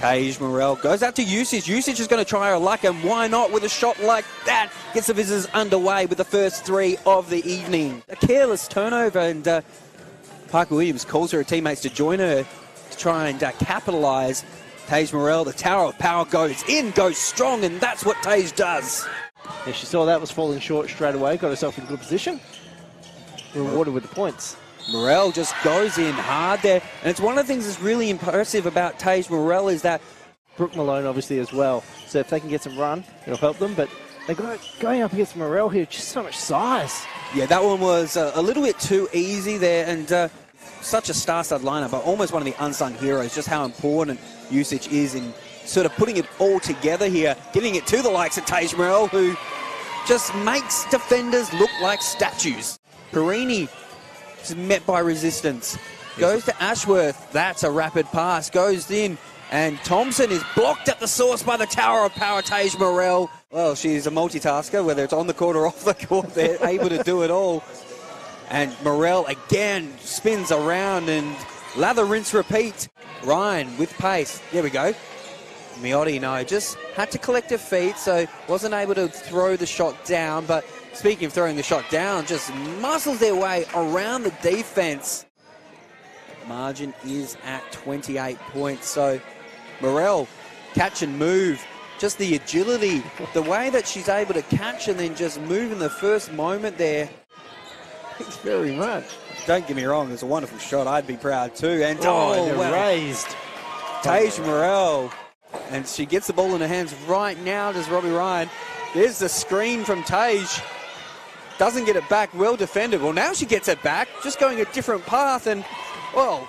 Teige Morrell goes out to Usage. Usage is going to try her luck, and why not with a shot like that? Gets the visitors underway with the first three of the evening. A careless turnover, and Parker Williams calls her teammates to join her to try and capitalise. Teige Morrell, the tower of power, goes in, goes strong, and that's what Teige does. Yeah, she saw that was falling short straight away, got herself in good position. Rewarded with the points. Morrell just goes in hard there, and it's one of the things that's really impressive about Teige Morrell is that Brooke Malone obviously as well, so if they can get some run, it'll help them, but they're going up against Morrell here, just so much size. Yeah, that one was a little bit too easy there, and such a star-studded lineup, but almost one of the unsung heroes, just how important Usage is in sort of putting it all together here, giving it to the likes of Teige Morrell, who just makes defenders look like statues. Perini is met by resistance. Goes to Ashworth. That's a rapid pass. Goes in. And Thompson is blocked at the source by the tower of power, Teige Morrell. Well, she's a multitasker, whether it's on the court or off the court. They're able to do it all. And Morrell again spins around and lather, rinse, repeat. Ryan with pace. There we go. Miotti, no, just had to collect her feet, so wasn't able to throw the shot down, but speaking of throwing the shot down, just muscles their way around the defense. Margin is at 28 points, so Morrell, catch and move. Just the agility, the way that she's able to catch and then just move in the first moment there. Thanks very much. Don't get me wrong, it's a wonderful shot. I'd be proud too. And raised. Teige Morrell. And she gets the ball in her hands right now, does Robbie Ryan. There's the screen from Teige. Doesn't get it back, well defended. Well, now she gets it back, just going a different path, and, well,